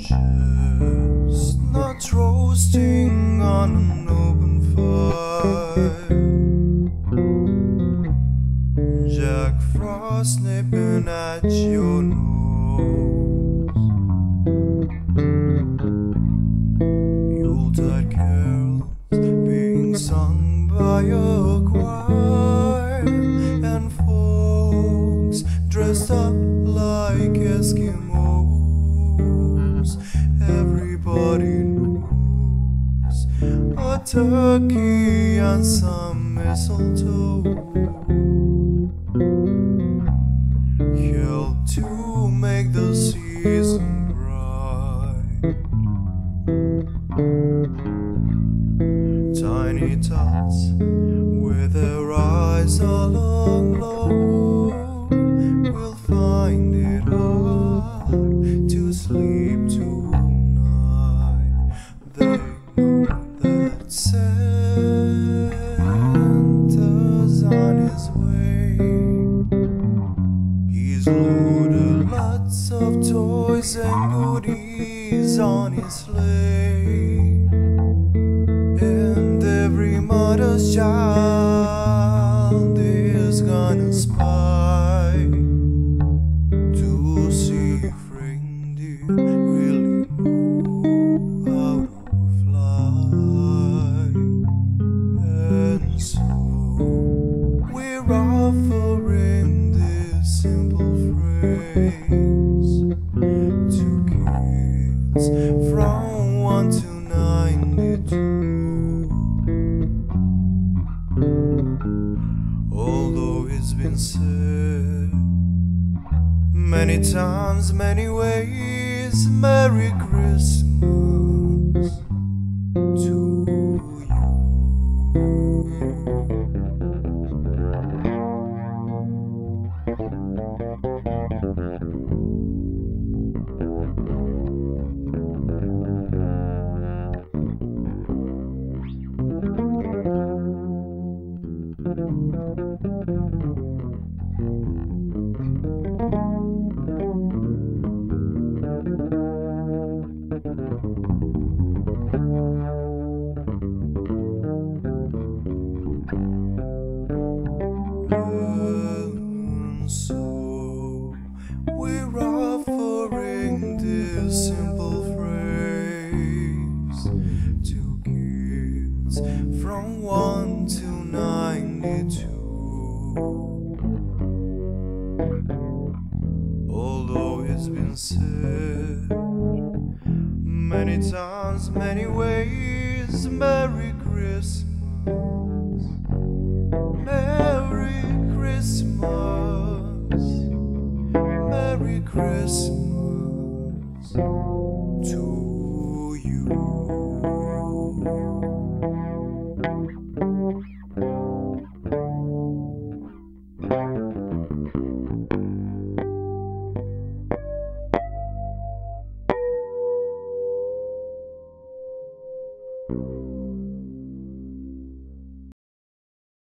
Chestnuts roasting on an open fire, Jack Frost nipping at your nose, Yuletide carols being sung by a choir, and folks dressed up like Eskimos. Everybody knows a turkey and some mistletoe help to make the season bright. Tiny tots with their eyes all aglow will find it hard to sleep tonight. They know that Santa's on his way. He's loaded lots of toys and goodies on his sleigh, and every mother's child is gonna spy to see if reindeer really know how to. We're offering this simple phrase to kids from 1 to 92. Although it's been said many times, many ways, Merry Christmas to So we're offering this simple phrase to kids from 1 to 92. Although it's been said many times, many ways, Merry Christmas, Merry Christmas. Merry Christmas to